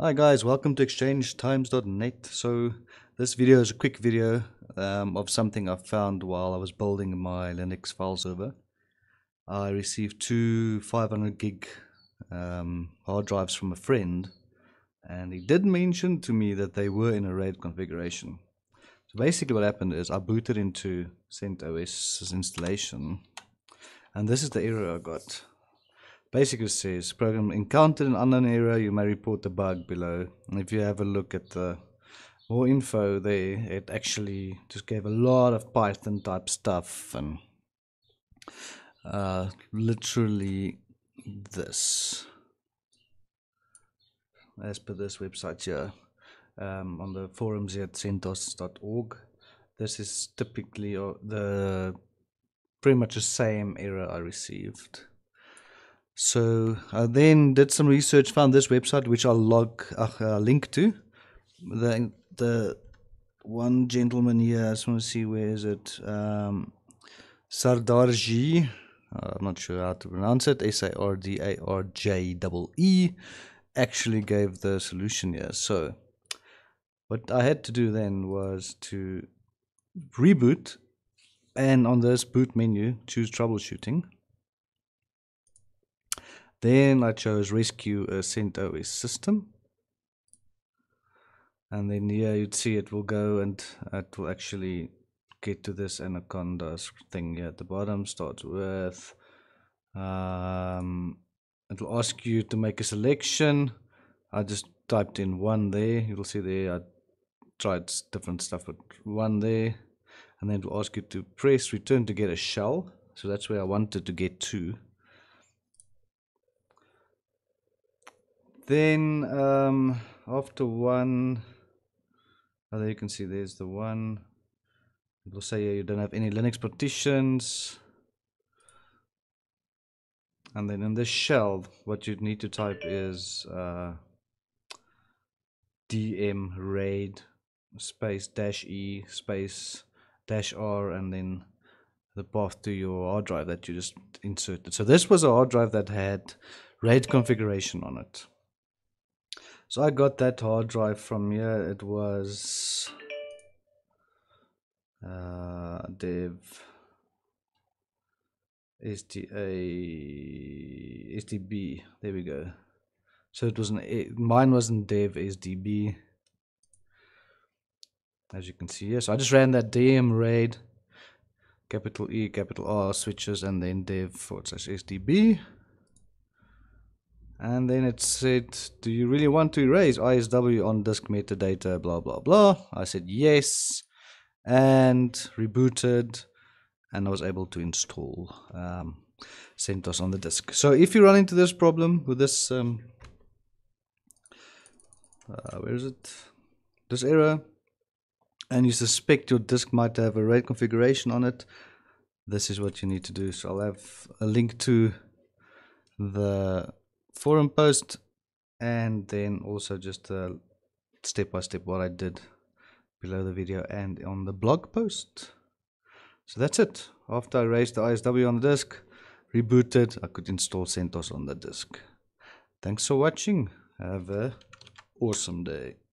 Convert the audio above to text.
Hi guys, welcome to ExchangeTimes.net. So this video is a quick video of something I found while I was building my Linux file server. I received two 500 gig hard drives from a friend, and he did mention to me that they were in a RAID configuration. So basically what happened is I booted into CentOS installation, and this is the error I got. Basically it says, program encountered an unknown error, you may report the bug below. And if you have a look at the more info there, it actually just gave a lot of Python type stuff and literally this. As per this website here, on the forums here at centos.org, this is typically the pretty much the same error I received. So I then did some research, found this website, which I'll link to. The one gentleman here, I just want to see, where is it? Sardarji, I'm not sure how to pronounce it, SARDARJEE, actually gave the solution here. So what I had to do then was to reboot, and on this boot menu, choose troubleshooting. Then I chose rescue a CentOS system, and then here you'd see it will go and it will actually get to this anaconda thing here at the bottom. Starts with it will ask you to make a selection. I just typed in one there. You'll see there I tried different stuff, but one there, and then it will ask you to press return to get a shell. So that's where I wanted to get to. Then after one, there you can see there's the one. It will say you don't have any Linux partitions. And then in this shell, what you need to type is dmraid space -e space -r, and then the path to your hard drive that you just inserted. So this was a hard drive that had RAID configuration on it. So I got that hard drive from here. It was dev sdb. There we go. So it was mine wasn't dev sdb, as you can see here. So I just ran that dmraid capital E capital R switches and then dev/sdb. And then it said, do you really want to erase ISW on disk metadata, blah, blah, blah. I said yes, and rebooted, and I was able to install CentOS on the disk. So if you run into this problem with this, where is it? This error, and you suspect your disk might have a RAID configuration on it, this is what you need to do. So I'll have a link to the forum post, and then also just step by step what I did below the video and on the blog post. So that's it. After I erased the ISW on the disk, rebooted, I could install CentOS on the disk. Thanks for watching. Have a awesome day.